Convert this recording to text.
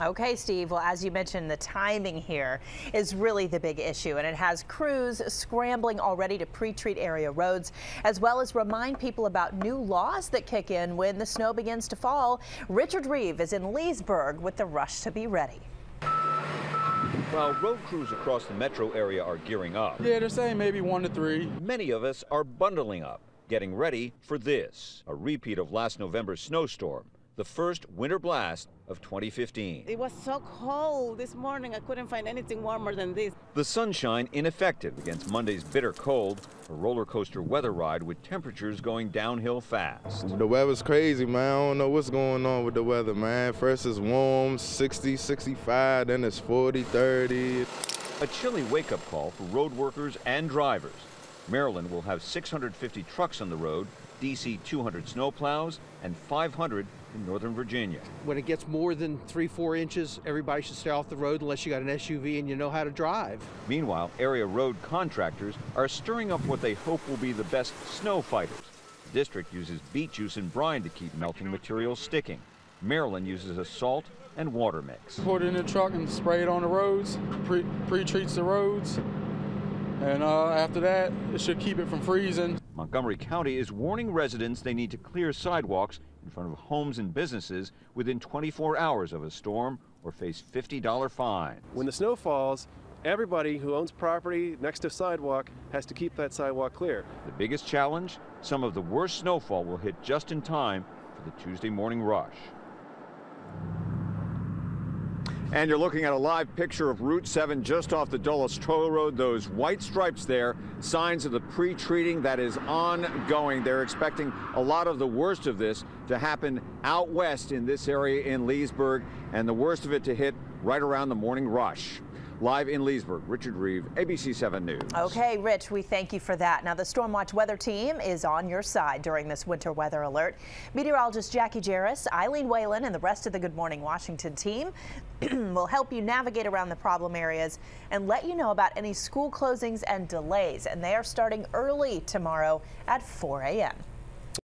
Okay, Steve. Well, as you mentioned, the timing here is really the big issue, and it has crews scrambling already to pre-treat area roads, as well as remind people about new laws that kick in when the snow begins to fall. Richard Reeve is in Leesburg with the rush to be ready. While road crews across the metro area are gearing up. Yeah, they're saying maybe 1 to 3. Many of us are bundling up, getting ready for this, a repeat of last November's snowstorm. The first winter blast of 2015. It was so cold this morning, I couldn't find anything warmer than this. The sunshine ineffective against Monday's bitter cold, a roller coaster weather ride with temperatures going downhill fast. The weather's crazy, man. I don't know what's going on with the weather, man. First it's warm, 60, 65, then it's 40, 30. A chilly wake-up call for road workers and drivers. Maryland will have 650 trucks on the road, D.C. 200 snowplows, and 500 in Northern Virginia. When it gets more than 3-4 inches, everybody should stay off the road unless you got an SUV and you know how to drive. Meanwhile, area road contractors are stirring up what they hope will be the best snow fighters. The district uses beet juice and brine to keep melting materials sticking. Maryland uses a salt and water mix. Put it in the truck and spray it on the roads, pre-treats the roads, and after that, it should keep it from freezing. Montgomery County is warning residents they need to clear sidewalks in front of homes and businesses within 24 hours of a storm or face $50 fines. When the snow falls, everybody who owns property next to a sidewalk has to keep that sidewalk clear. The biggest challenge? Some of the worst snowfall will hit just in time for the Tuesday morning rush. And you're looking at a live picture of Route 7 just off the Dulles Toll Road. Those white stripes there, signs of the pre-treating that is ongoing. They're expecting a lot of the worst of this to happen out west in this area in Leesburg, and the worst of it to hit right around the morning rush. Live in Leesburg, Richard Reeve, ABC7 News. Okay, Rich, we thank you for that. Now, the Stormwatch weather team is on your side during this winter weather alert. Meteorologist Jackie Jarris, Eileen Whalen, and the rest of the Good Morning Washington team will help you navigate around the problem areas and let you know about any school closings and delays. And they are starting early tomorrow at 4 a.m.